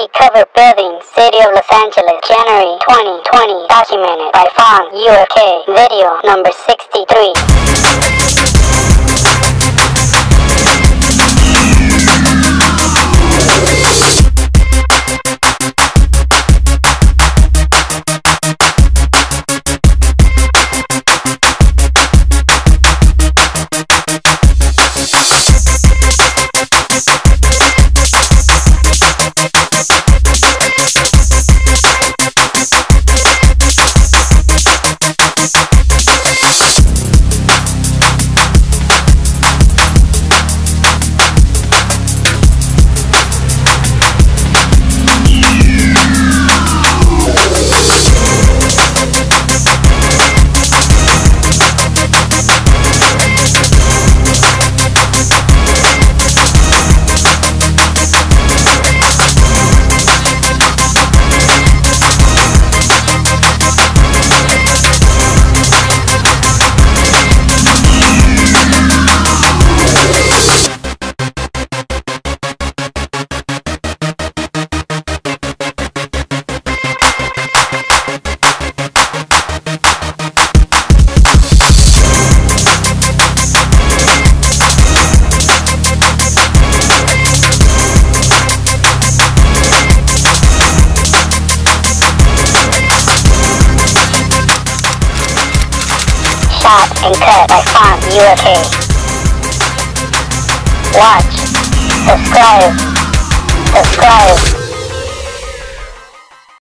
City Cover Building, City of Los Angeles, January 2020, documented by FONCE, UFK, video number 63. Shot and cut by FONCE UFK. Watch. Subscribe.